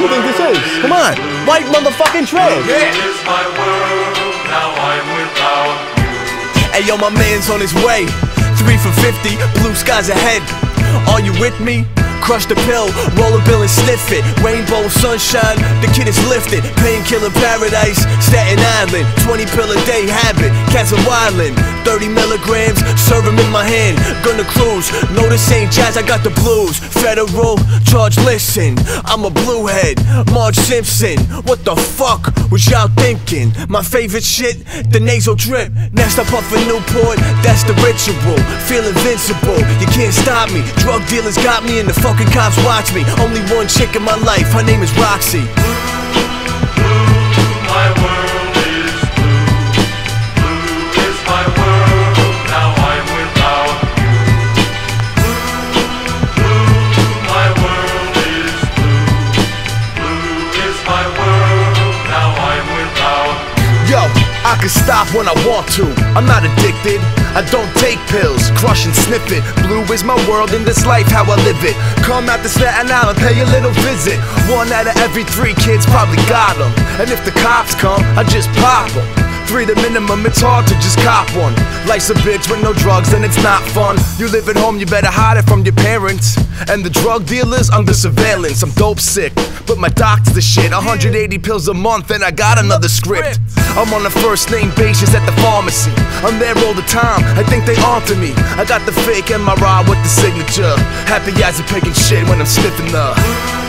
you think this is? Come on, white motherfucking trash. It is my world, now I'm without you. Hey yo, my man's on his way. 3 for $50, blue skies ahead. Are you with me? Crush the pill, roll a bill and sniff it. Rainbow sunshine, the kid is lifted. Painkiller paradise, Staten Island. 20 pill a day habit, cats are wildin'. 30 milligrams, serve them in my hand. Gonna cruise, no this ain't jazz, I got the blues. Federal, charge listen, I'm a bluehead. Marge Simpson, what the fuck was y'all thinking? My favorite shit, the nasal drip. Next I puff a Newport, that's the ritual. Feel invincible, you can't stop me. Drug dealers got me in the fucking cops watch me. Only one chick in my life, her name is Roxy. Blue, blue, my world is blue. Blue is my world, now I'm without you. Blue, blue, my world is blue. Blue is my world, now I'm without you. Yo, I can stop when I want to, I'm not addicted, I don't take pills, crush and sniff it. Blue is my world, in this life how I live it. Come out to Staten Island, pay a little visit. 1 out of every 3 kids probably got them. And if the cops come, I just pop them. 3 the minimum, it's hard to just cop one. Life's a bitch with no drugs and it's not fun. You live at home, you better hide it from your parents. And the drug dealers under surveillance. I'm dope sick, but my doc's the shit. 180 pills a month and I got another script. I'm on a first name basis at the pharmacy. I'm there all the time, I think they onto me. I got the fake MRI with the signature. Happy eyes are picking shit when I'm sniffing the